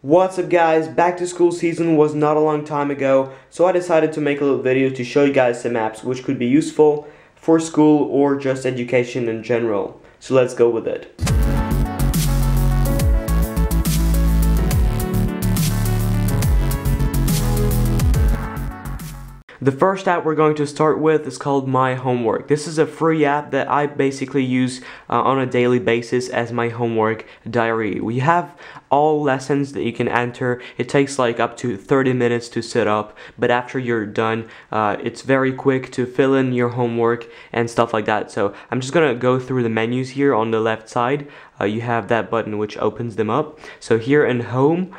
What's up guys, back to school season was not a long time ago, so I decided to make a little video to show you guys some apps which could be useful for school or just education in general. So let's go with it. The first app we're going to start with is called My Homework. This is a free app that I basically use on a daily basis as my homework diary. We have all lessons that you can enter. It takes like up to 30 minutes to set up, but after you're done, it's very quick to fill in your homework and stuff like that. So I'm just gonna go through the menus here on the left side. You have that button which opens them up. So here in Home,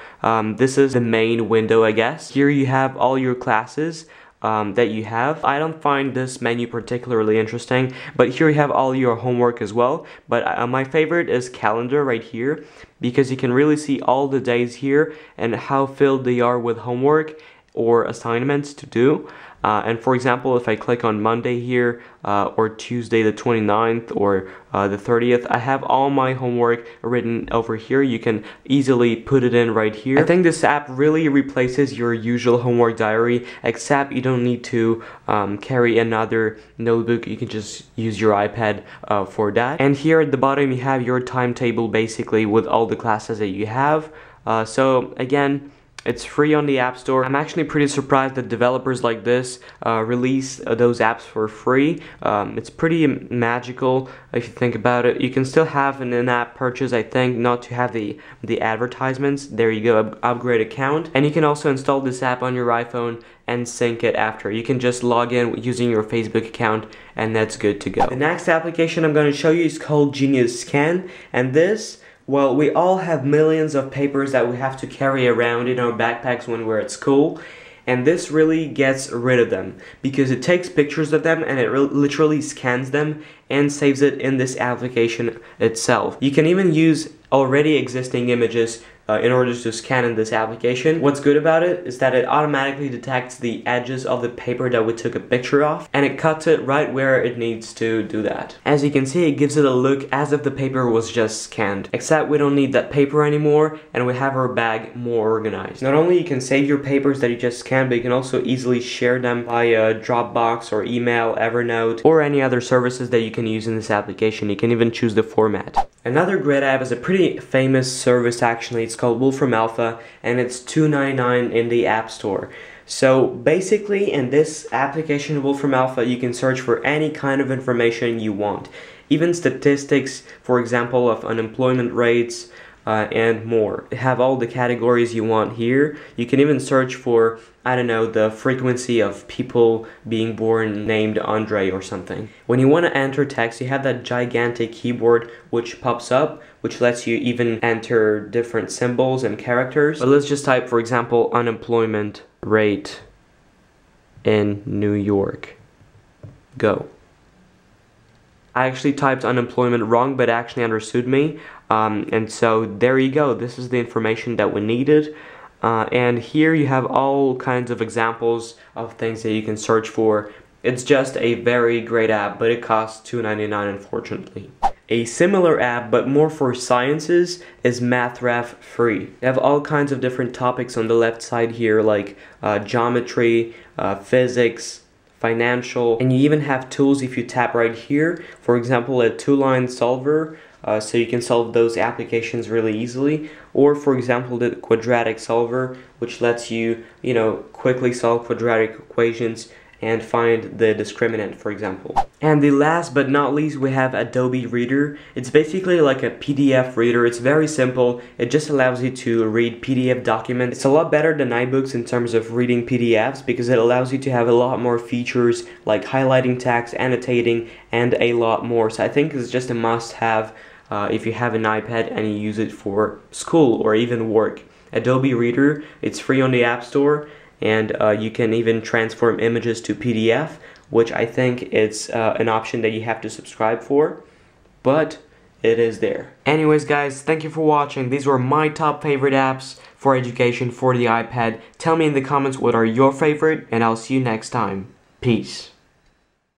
this is the main window, I guess. Here you have all your classes that you have. I don't find this menu particularly interesting, but here you have all your homework as well. But my favorite is Calendar right here, because you can really see all the days here and how filled they are with homework or assignments to do. And for example, if I click on Monday here, or Tuesday the 29th, or the 30th, I have all my homework written over here. You can easily put it in right here. I think this app really replaces your usual homework diary, except you don't need to carry another notebook. You can just use your iPad for that. And here at the bottom, you have your timetable basically with all the classes that you have. So again, it's free on the App Store. I'm actually pretty surprised that developers like this release those apps for free. It's pretty magical if you think about it. You can still have an in-app purchase, I think, not to have the advertisements. There you go, upgrade account. And you can also install this app on your iPhone and sync it after. You can just log in using your Facebook account and that's good to go. The next application I'm going to show you is called Genius Scan, and this, well, we all have millions of papers that we have to carry around in our backpacks when we're at school, and this really gets rid of them because it takes pictures of them and it literally scans them and saves it in this application itself. You can even use already existing images in order to scan in this application. What's good about it is that it automatically detects the edges of the paper that we took a picture of, and it cuts it right where it needs to do that. As you can see, it gives it a look as if the paper was just scanned, except we don't need that paper anymore and we have our bag more organized. Not only you can save your papers that you just scanned, but you can also easily share them via Dropbox or email, Evernote, or any other services that you can use in this application. You can even choose the format. Another great app is a pretty famous service actually. It's called Wolfram Alpha, and it's $2.99 in the App Store. So basically in this application Wolfram Alpha, you can search for any kind of information you want, even statistics, for example, of unemployment rates and more. You have all the categories you want here. You can even search for, I don't know, the frequency of people being born named Andre or something. When you want to enter text, you have that gigantic keyboard which pops up, which lets you even enter different symbols and characters. But let's just type, for example, unemployment rate in New York. Go. I actually typed unemployment wrong, but it actually understood me. And so there you go. This is the information that we needed. And here you have all kinds of examples of things that you can search for. It's just a very great app, but it costs $2.99 unfortunately. A similar app, but more for sciences, is MathRef Free. You have all kinds of different topics on the left side here, like geometry, physics, financial, and you even have tools if you tap right here. For example, a two-line solver, so you can solve those applications really easily. Or for example, the quadratic solver, which lets you, quickly solve quadratic equations and find the discriminant, for example. And the last but not least, we have Adobe Reader. It's basically like a PDF reader. It's very simple. It just allows you to read PDF documents. It's a lot better than iBooks in terms of reading PDFs because it allows you to have a lot more features like highlighting text, annotating, and a lot more. So I think it's just a must-have if you have an iPad and you use it for school or even work. Adobe Reader, it's free on the App Store, and you can even transform images to PDF, which I think it's an option that you have to subscribe for, but it is there. Anyways guys, thank you for watching. These were my top favorite apps for education for the iPad. Tell me in the comments what are your favorite, and I'll see you next time. Peace.